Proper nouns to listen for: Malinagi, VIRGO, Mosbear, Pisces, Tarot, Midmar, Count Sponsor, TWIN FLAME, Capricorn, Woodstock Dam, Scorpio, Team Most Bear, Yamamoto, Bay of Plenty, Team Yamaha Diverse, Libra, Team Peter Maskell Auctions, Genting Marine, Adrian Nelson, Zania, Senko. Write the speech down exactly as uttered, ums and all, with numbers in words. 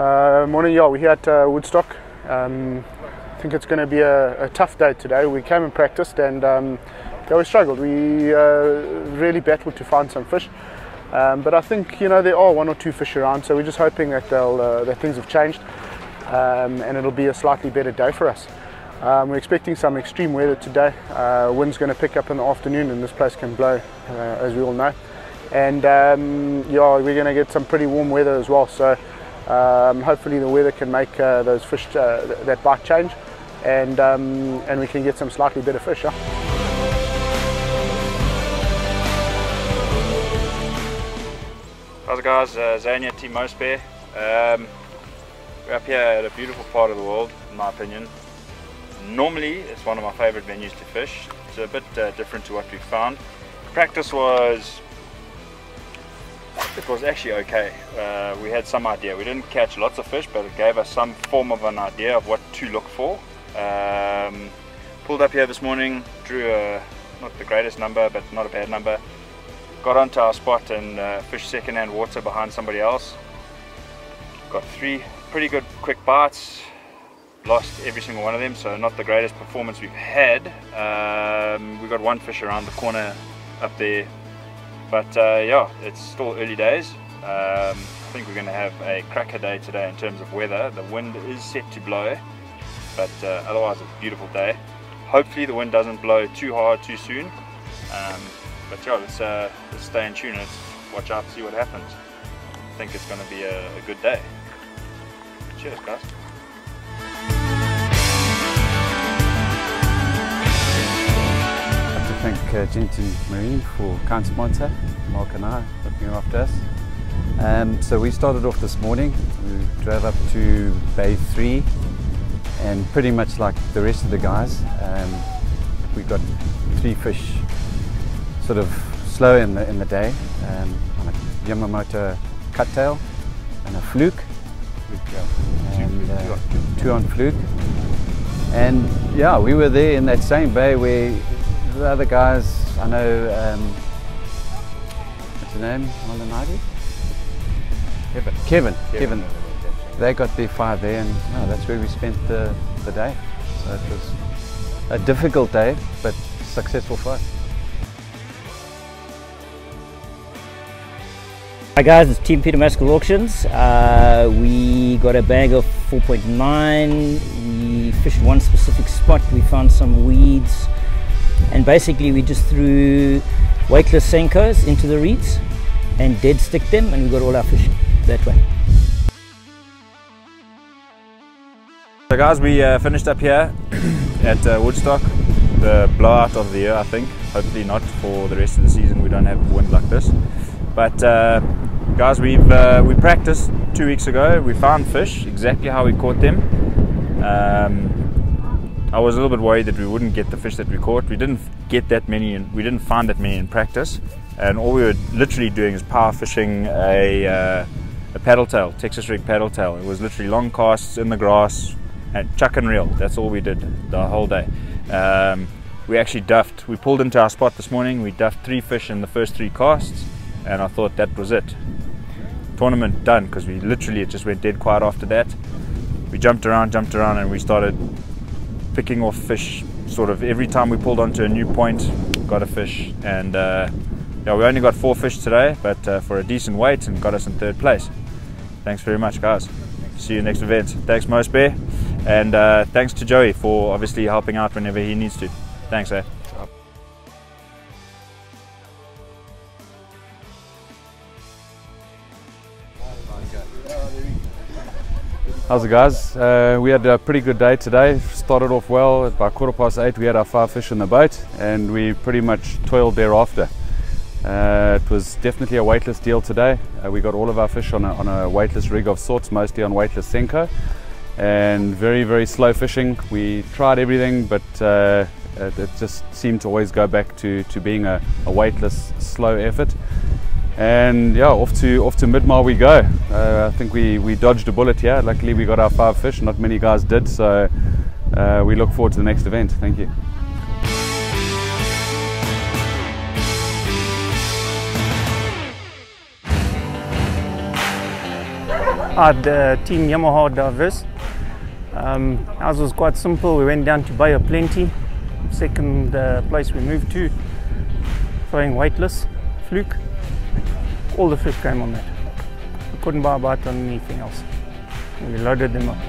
Uh, morning y'all, we're here at uh, Woodstock. Um, I think it's going to be a, a tough day today. We came and practiced and um, yeah, we struggled. We uh, really battled to find some fish. Um, but I think, you know, there are one or two fish around, so we're just hoping that, they'll, uh, that things have changed um, and it'll be a slightly better day for us. Um, we're expecting some extreme weather today. Uh, wind's going to pick up in the afternoon and this place can blow, uh, as we all know. And um, yeah, we're going to get some pretty warm weather as well, so um, hopefully the weather can make uh, those fish, uh, th that bite change and, um, and we can get some slightly better fish. Yeah? How's it guys, uh, Zania, Team Most Bear. Um, we're up here at a beautiful part of the world, in my opinion. Normally it's one of my favourite venues to fish. It's a bit uh, different to what we found. Practice was, it was actually okay. Uh, we had some idea. We didn't catch lots of fish, but it gave us some form of an idea of what to look for. Um, pulled up here this morning, drew a, not the greatest number, but not a bad number. Got onto our spot and uh, fished second-hand water behind somebody else. Got three pretty good quick bites. Lost every single one of them, so not the greatest performance we've had. Um, we got one fish around the corner up there, but uh, yeah, it's still early days. Um, I think we're going to have a cracker day today in terms of weather. The wind is set to blow, but uh, otherwise it's a beautiful day. Hopefully the wind doesn't blow too hard too soon. Um, But yeah, let's, uh, let's stay in tune, let's watch out and see what happens. I think it's going to be a, a good day. Cheers guys. I'd like to thank uh, Genting Marine for Count Sponsor, Mark and I, looking after us. Um, so we started off this morning, we drove up to Bay three and pretty much like the rest of the guys, um, we got three fish sort of slow in the, in the day, um, on a Yamamoto cuttail and a fluke, and, uh, two on fluke, and yeah, we were there in that same bay where the other guys, I know, um, what's his name, Malinagi? Kevin. Kevin, Kevin, they got their five there and oh, that's where we spent the, the day, so it was a difficult day but successful for us. Hi guys, it's Team Peter Maskell Auctions. Uh, we got a bag of four point nine, we fished one specific spot, we found some weeds and basically we just threw weightless senkos into the reeds and dead sticked them and we got all our fish that way. So guys, we uh, finished up here at uh, Woodstock, the blowout of the year I think, hopefully not for the rest of the season, we don't have wind like this. But uh, guys, we've uh, we practiced two weeks ago. We found fish exactly how we caught them. Um, I was a little bit worried that we wouldn't get the fish that we caught. We didn't get that many, and we didn't find that many in practice. And all we were literally doing is power fishing a uh, a paddle tail, Texas rig paddle tail. It was literally long casts in the grass and chuck and reel. That's all we did the whole day. Um, we actually duffed. We pulled into our spot this morning. We duffed three fish in the first three casts. And I thought that was it. Tournament done, because we literally it just went dead quiet after that. We jumped around, jumped around, and we started picking off fish sort of every time we pulled onto a new point, got a fish. And uh, yeah, we only got four fish today, but uh, for a decent weight and got us in third place. Thanks very much, guys. See you next event. Thanks, Mosbear. And uh, thanks to Joey for obviously helping out whenever he needs to. Thanks, eh? How's it guys? Uh, we had a pretty good day today, started off well, at about quarter past eight we had our five fish in the boat and we pretty much toiled thereafter. Uh, it was definitely a weightless deal today, uh, we got all of our fish on a, on a weightless rig of sorts, mostly on weightless Senko, and very very slow fishing. We tried everything but uh, it, it just seemed to always go back to, to being a, a weightless slow effort. And yeah, off to off to Midmar we go. Uh, I think we, we dodged a bullet here. Luckily we got our five fish, not many guys did, so uh, we look forward to the next event. Thank you. at the Team Yamaha Diverse. Um, ours was quite simple. We went down to Bay of Plenty, second uh, place we moved to, throwing weightless, fluke. All the fish came on that. We couldn't buy a bite on anything else. We loaded them up.